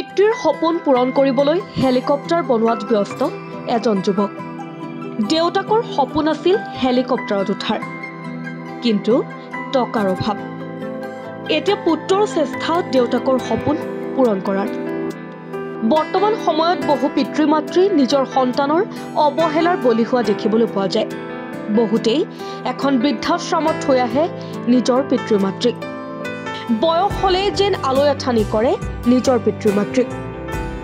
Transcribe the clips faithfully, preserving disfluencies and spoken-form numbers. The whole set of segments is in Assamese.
পিতৃৰ সপোন পূৰণ কৰিবলৈ হেলিকপ্টাৰ বনোৱাত ব্যস্ত এজন যুৱক। দেউতাকৰ সপোন আছিল হেলিকপ্টাৰত উঠাৰ, কিন্তু টকাৰ অভাৱ। এতিয়া পুত্ৰৰ চেষ্টাত দেউতাকৰ সপোন পূৰণ কৰাৰ। বৰ্তমান সময়ত বহু পিতৃ মাতৃ নিজৰ সন্তানৰ অৱহেলাৰ বলি হোৱা দেখিবলৈ পোৱা যায়। বহুতেই এখন বৃদ্ধাশ্ৰমত থৈ আহে নিজৰ পিতৃ মাতৃক। বয়স হলে যেন আলয়াঠানি কৰে নিজৰ পিতৃ মাতৃক,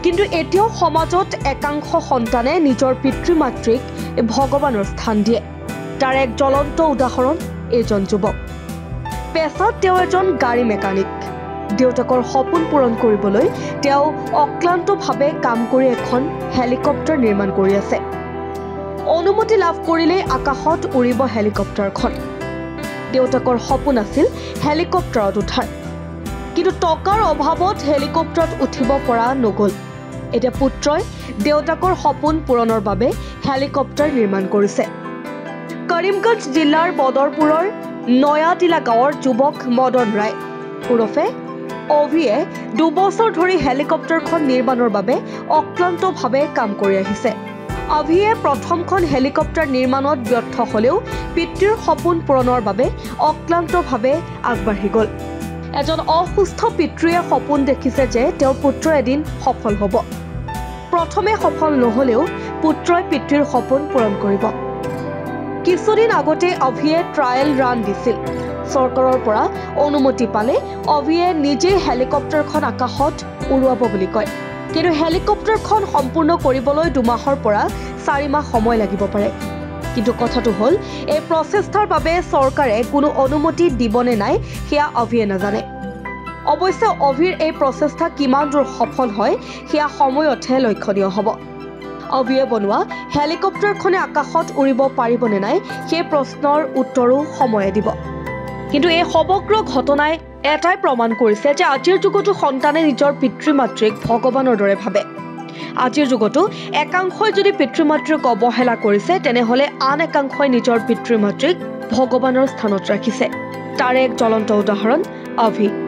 কিন্তু এতিয়াও সমাজত একাংশ সন্তানে নিজৰ পিতৃ মাতৃক ভগৱানৰ স্থান দিয়ে। তাৰ এক জ্বলন্ত উদাহৰণ এজন যুৱক। পেছাত তেওঁ এজন গাড়ী মেকানিক। দেউতাকৰ সপোন পূৰণ কৰিবলৈ তেওঁ অক্লান্তভাৱে কাম কৰি এখন হেলিকপ্টাৰ নিৰ্মাণ কৰি আছে। অনুমতি লাভ কৰিলে আকাশত উৰিব হেলিকপ্টাৰখন। দেউতাকৰ সপোন আছিল হেলিকপ্টাৰত উঠাৰ, কিন্তু টকাৰ অভাৱত হেলিকপ্টাৰত উঠিব পৰা নগ'ল। এতিয়া পুত্ৰই দেউতাকৰ সপোন পূৰণৰ বাবে হেলিকপ্টাৰ নিৰ্মাণ কৰিছে। কৰিমগঞ্জ জিলাৰ বদৰপুৰৰ নয়াটিলা গাঁৱৰ যুৱক মদন ৰায় ওৰফে অভিয়ে দুবছৰ ধৰি হেলিকপ্টাৰখন নিৰ্মাণৰ বাবে অক্লান্তভাৱে কাম কৰি আহিছে। অভিয়ে প্ৰথমখন হেলিকপ্টাৰ নিৰ্মাণত ব্যৰ্থ হ'লেও পিতৃৰ সপোন পূৰণৰ বাবে অক্লান্তভাৱে আগবাঢ়ি গ'ল। এজন অসুস্থ পিতৃয়ে সপোন দেখিছে যে তেওঁৰ পুত্ৰ এদিন সফল হ'ব। প্ৰথমে সফল নহ'লেও পুত্ৰই পিতৃৰ সপোন পূৰণ কৰিব। কিছুদিন আগতে অভিয়ে ট্ৰায়েল ৰান দিছিল। চৰকাৰৰ পৰা অনুমতি পালে অভিয়ে নিজে হেলিকপ্টাৰখন আকাশত উৰুৱাব বুলি কয়, কিন্তু হেলিকপ্টাৰখন সম্পূৰ্ণ কৰিবলৈ দুমাহৰ পৰা চাৰি মাহ সময় লাগিব পাৰে। কিন্তু কথাটো হ'ল, এই প্ৰচেষ্টাৰ বাবে চৰকাৰে কোনো অনুমতি দিবনে নাই সেয়া অভিয়ে নাজানে। অৱশ্যে অভিৰ এই প্ৰচেষ্টা কিমান দূৰ সফল হয় সেয়া সময়তহে লক্ষণীয় হ'ব। অভিয়ে বনোৱা হেলিকপ্টাৰখনে আকাশত উৰিব পাৰিবনে নাই সেই প্ৰশ্নৰ উত্তৰো সময়ে দিব। কিন্তু এই সমগ্ৰ ঘটনাই এটাই প্ৰমাণ কৰিছে যে আজিৰ যুগতো সন্তানে নিজৰ পিতৃ মাতৃক ভগৱানৰ দৰে ভাবে। আজিৰ যুগতো একাংশই যদি পিতৃ মাতৃক অৱহেলা কৰিছে, তেনেহ'লে আন একাংশই নিজৰ পিতৃ মাতৃক ভগৱানৰ স্থানত ৰাখিছে। তাৰে এক জ্বলন্ত উদাহৰণ অভি।